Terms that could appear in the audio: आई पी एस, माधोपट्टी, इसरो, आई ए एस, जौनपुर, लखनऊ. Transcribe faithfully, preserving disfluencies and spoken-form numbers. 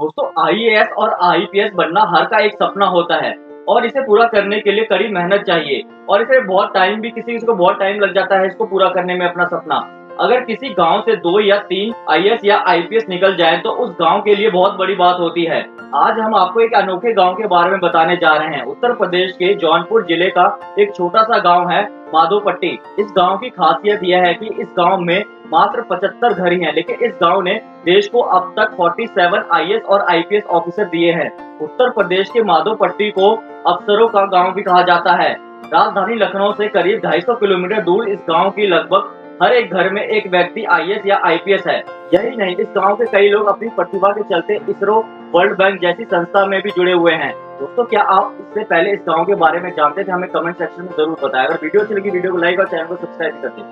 दोस्तों आई ए एस और आई पी एस बनना हर का एक सपना होता है और इसे पूरा करने के लिए कड़ी मेहनत चाहिए और इसे बहुत टाइम भी किसी को बहुत टाइम लग जाता है इसको पूरा करने में अपना सपना। अगर किसी गांव से दो या तीन आई ए एस या आई पी एस निकल जाए तो उस गांव के लिए बहुत बड़ी बात होती है। आज हम आपको एक अनोखे गांव के बारे में बताने जा रहे हैं। उत्तर प्रदेश के जौनपुर जिले का एक छोटा सा गांव है माधोपट्टी। इस गांव की खासियत यह है कि इस गांव में मात्र पचहत्तर घर ही हैं, लेकिन इस गांव ने देश को अब तक सैंतालीस आई ए एस और आई पी एस ऑफिसर दिए हैं। उत्तर प्रदेश के माधोपट्टी को अफसरों का गाँव भी कहा जाता है। राजधानी लखनऊ से करीब ढाई सौ किलोमीटर दूर इस गाँव की लगभग हर एक घर में एक व्यक्ति आई ए एस या आई पी एस है। यही नहीं, इस गांव के कई लोग अपनी प्रतिभा के चलते इसरो, वर्ल्ड बैंक जैसी संस्था में भी जुड़े हुए हैं। दोस्तों, क्या आप इससे पहले इस गांव के बारे में जानते थे? हमें कमेंट सेक्शन में जरूर बताएं। अगर वीडियो अच्छी लगी वीडियो को लाइक और चैनल को सब्सक्राइब कर दें।